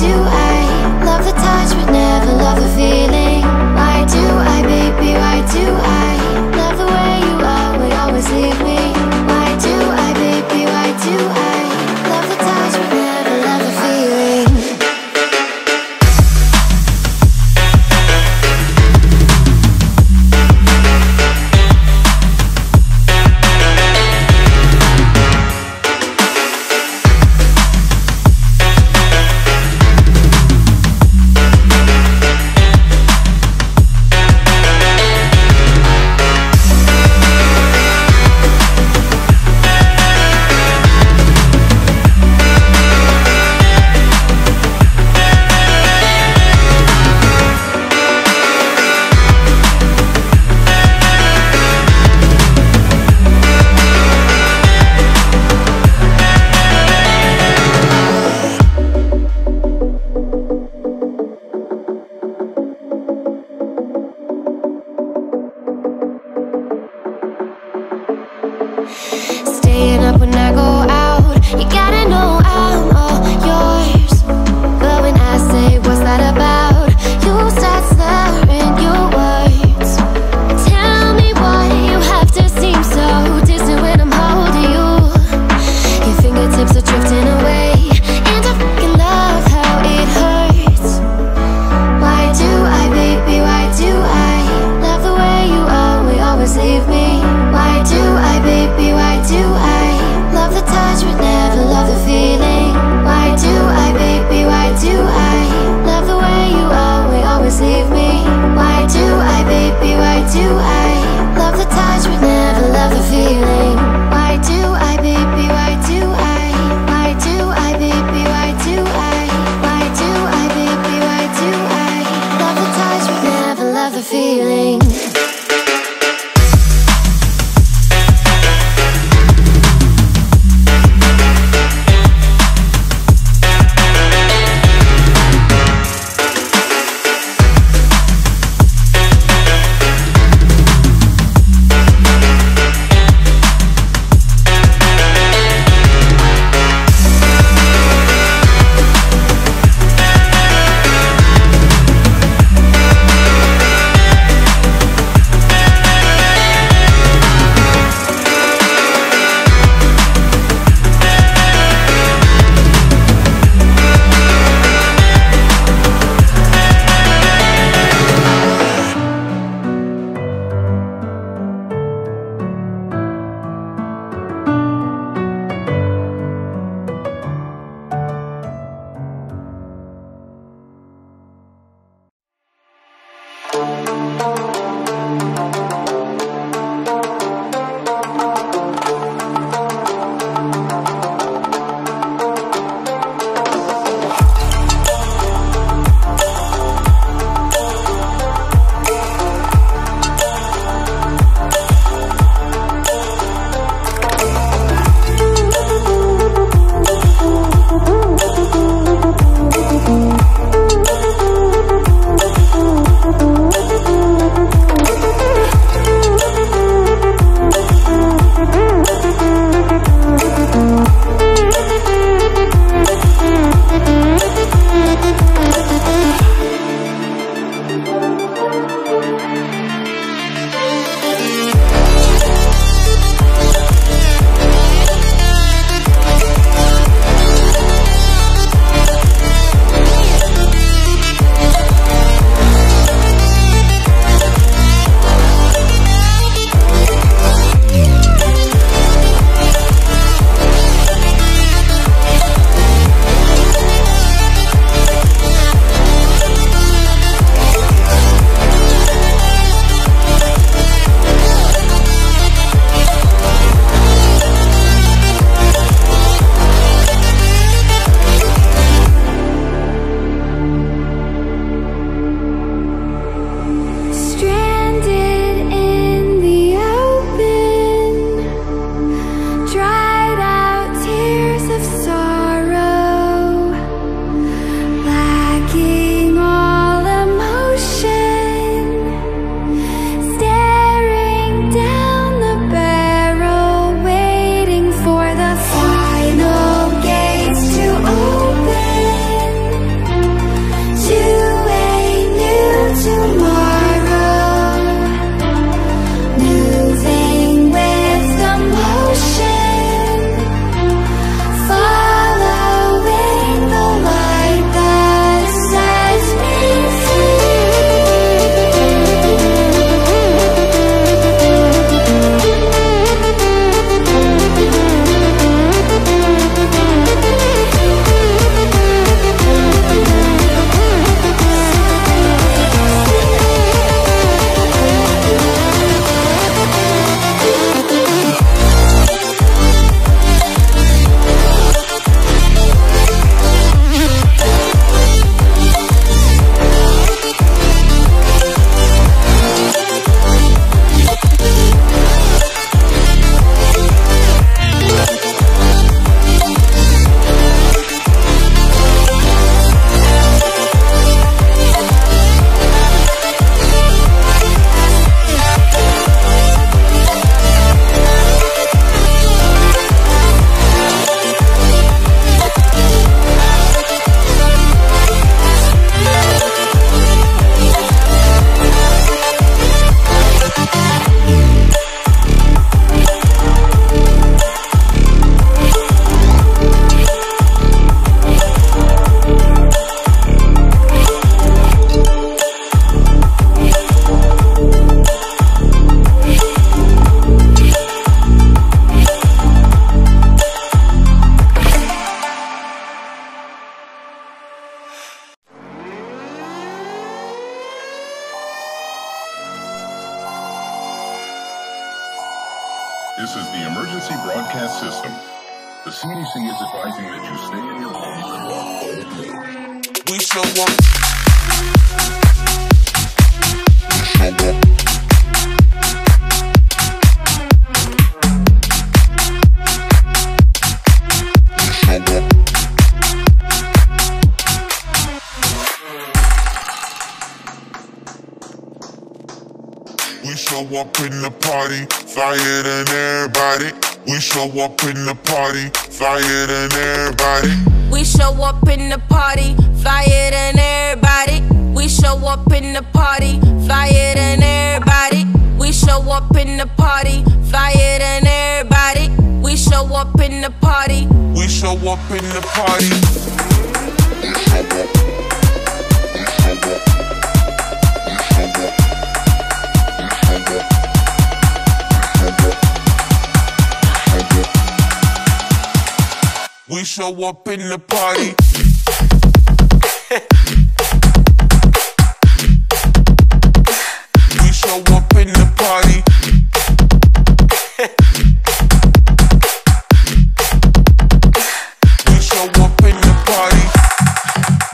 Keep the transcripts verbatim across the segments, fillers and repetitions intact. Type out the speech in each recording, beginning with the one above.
do I love the touch but never love the feeling? Why do I, baby, why do I love the way you are but always leave me? Why do I, baby, why do I love the touch but never love the feeling? Leave me. Why do I, baby, why do I love the time? This is the emergency broadcast system. The C D C is advising that you stay in your homes and walk boldly. We shall walk. We shall walk. We show up in the party, flyer than everybody. We show up in the party, flyer than everybody. We show up in the party, flyer than everybody. We show up in the party, flyer than everybody. We show up in the party, flyer than everybody. We show up in the party. We show up in the party. We show up. We show up. We show up in the party. We show up in the party. We show up in the party.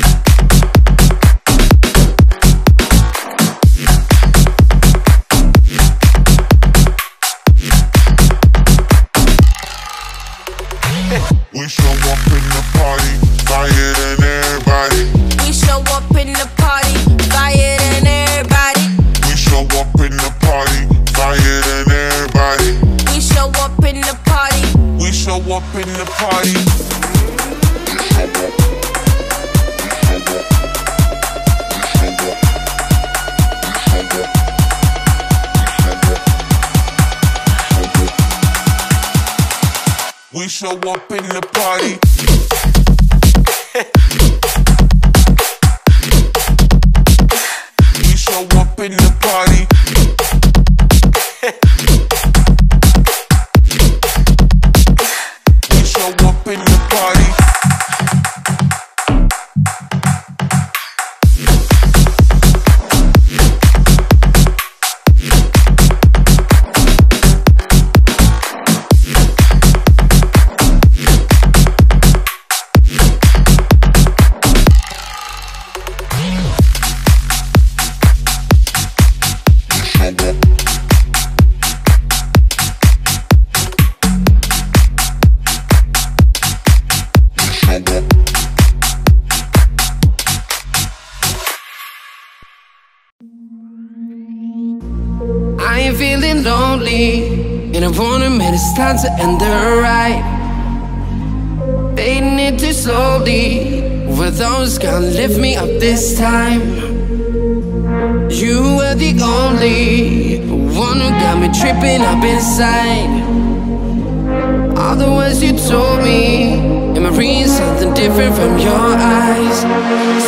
We show up in the party, flyer than everybody. We show up in the party, flyer than everybody. We show up in the party, flyer than everybody. We show up in the party. We show up in the party. We show up. We show up. We show up in the party. We show up in the party. We show up in the party. I ain't feeling lonely, and I wanna admit it's time to end the ride. Fading it too slowly, were those gonna lift me up this time? You were the only one who got me tripping up inside. All the words you told me, am I reading something different from your eyes?